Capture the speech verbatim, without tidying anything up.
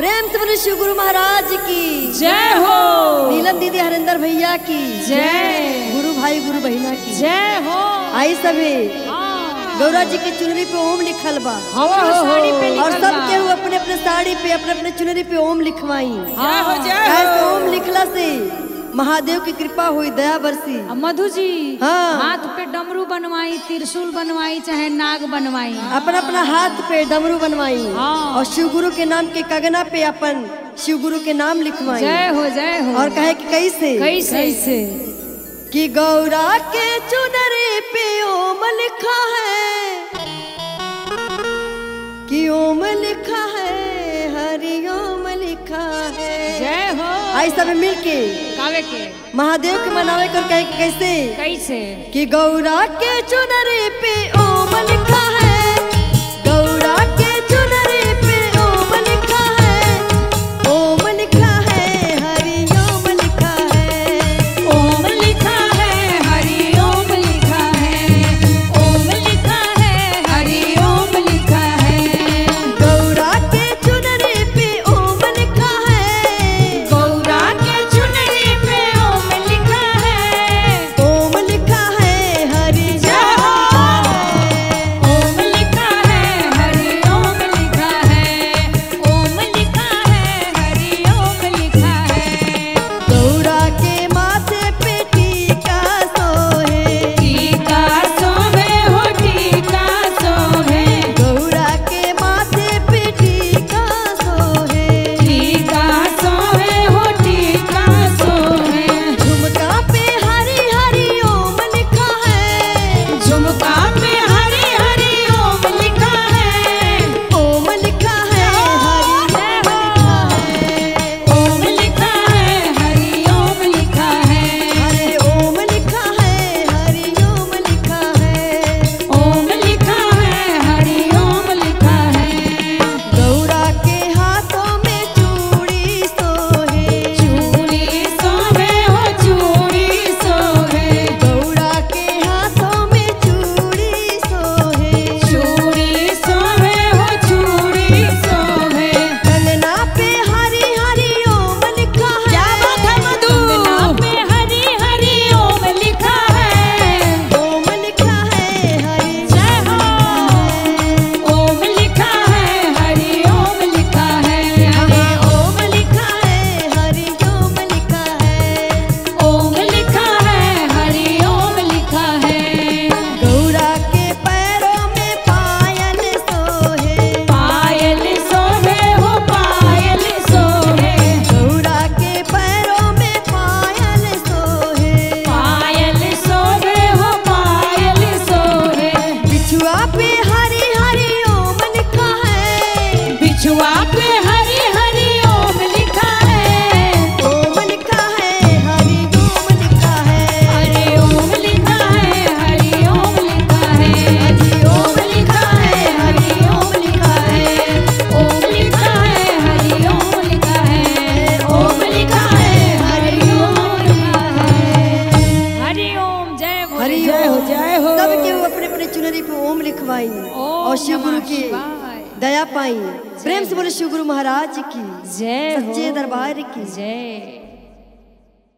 प्रेम से बोलो शिव गुरु महाराज की जय हो, नीलम दीदी हरिंदर भैया की जय, गुरु भाई गुरु बहिना की जय हो। आई सभी गौरा जी की चुनरी पे ओम लिखल बा और सब केहू अपने अपने साड़ी पे अपने अपने चुनरी पे ओम लिखवाई। ओम लिखला से महादेव की कृपा हुई, दया बरसी। मधु जी हाँ। हाथ पे डमरू बनवाई, त्रिशूल बनवाई, चाहे नाग बनवाई, अपना अपना हाथ पे डमरू बनवाई हाँ। और शिव गुरु के नाम के कंगना पे अपन शिव गुरु के नाम लिखवाई। जय हो जय हो। और कहे कि कैसे कैसे, कैसे? कि गौरा के चुनरी पे ओम लिखा है, कि ओम लिखा है, हरिओम लिखा है। जय हो। आई सब मिल के कावे के महादेव के मनावे कर कहे कैसे कैसे कि गौरा के चुनरी पे ओम लिखा है, गौरा के चुनरी पे ओम लिखा है, ओम लिखा है, हरि ओम लिखा है, ओम लिखा है, हरि ओम लिखा है, ओम लिखा है, हरि ओम लिखा है, गौरा के चुनरी पे ओम लिखा है, गौरा के चुनरी पे ओम लिखा है, ओम लिखा है, हरि ओम लिखा है, हरि ओम लिखा है, ओम लिखा है, हरि ओम लिखा है, गौरा के माथे पे टीका सोहे, टीका सोहे हो, टीका सोहे, गौरा के माथे पे टीका सोहे, टीका सोहे हो, टीका सोहे, झुमका पे हरि हरि ओम लिखा है, झुमका पे हरि हरि ओम लिखा है, ओम लिखा है, हरि ओम लिखा है, ओम लिखा है, हरि ओम लिखा है, हरे ओम लिखा है, हरि ओम लिखा है, ओम लिखा है, हरि ओम लिखा है, गौरा के हाथों में चूड़ी सोहे, चूड़ी सोहे हो, चूड़ी सोहे, गौरा के हाथों में चूड़ी सोहे, चूड़ी सोहे हो, चूड़ी सोहे, कंगना पे हरि हरि ओम लिखा है, क्या बात है मधु, कंगना पे हरि हरि ओम लिखा है, ओम लिखा है, हरि जय हो, ओम लिखा है, हरि ओम लिखा है, हरे ओम लिखा है, हरि ओम लिखा है, ओम लिखा है, हरि ओम लिखा है, गौरा के पैरों में पायल सोहे, पायल सोहे हो, पायल सोहे, गौरा के पैरों में पायल सोहे, पायल सोहे हो, पायल सोहे, बिछुआ पे हरि हरि ओम लिखा है, बिछुआ पे हरि हरि ओम लिखा है, ओम लिखा है, हरि ओम लिखा है, हरे ओम लिखा है, हरि ओम लिखा है, हरि ओम लिखा है, हरि ओम लिखा है, ओम लिखा है, हरि ओम लिखा है, ओम लिखा है, हरि ओम लिखा है, हरि ओम जय बोलो। हरि जय हो जय हो। सब केहू अपने अपने चुनरी पे ओम लिखवाई ओम और शिव गुरु नमः की शिवाय। दया पाई। प्रेम से बोलो शिव गुरु महाराज की जय, सच्चे दरबार की जय।